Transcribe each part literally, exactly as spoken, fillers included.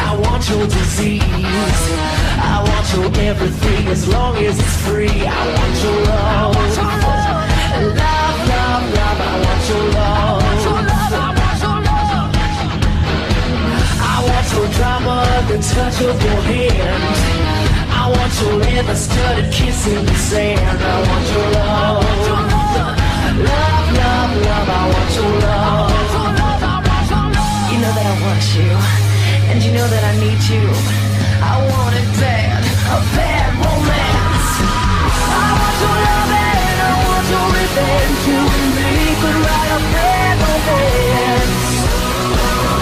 I want your disease, I want your everything, as long as it's free. I want your love, I want your love, love, love, love. I want your love, I want your love, I want your love. I want your drama, the touch of your hand. I want your leather studded kiss in the sand. I want your love, love, love, love. I want your love. You know that I want you, and you know that I need you. I want it bad, a bad romance. I want your love and I want your revenge. You and me could write a bad romance.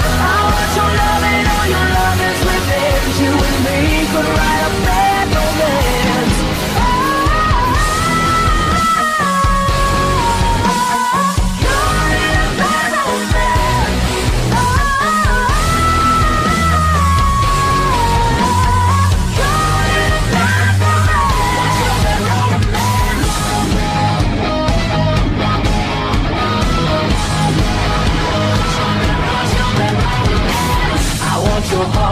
I want your love and all your love is revenge. You and me could write a bad romance.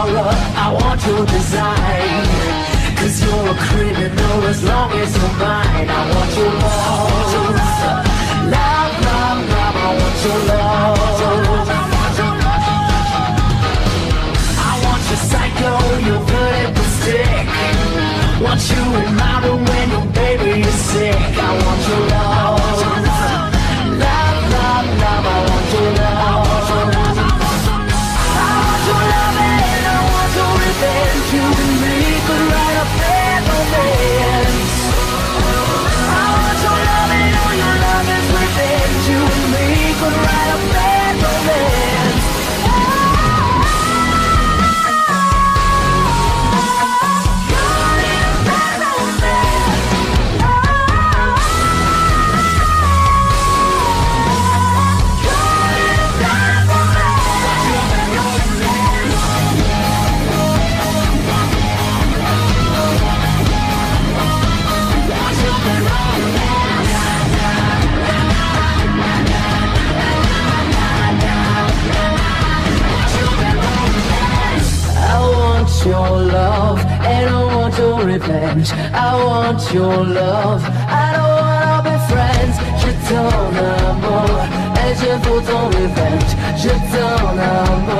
I want your design, 'cause you're a criminal as long as you're mine. I want your love, love, love, love. I want your love, I want your psycho, your vertical stick. Want you in my room when your baby is sick. I want your love, love, love, love. I want your love. You and me could write a bad romance. I want your love and all your love is revenge. You and me could write a bad romance. I want your love, I don't wanna be friends. Je t'en amour, et je voudrais revenge. Je t'en amour.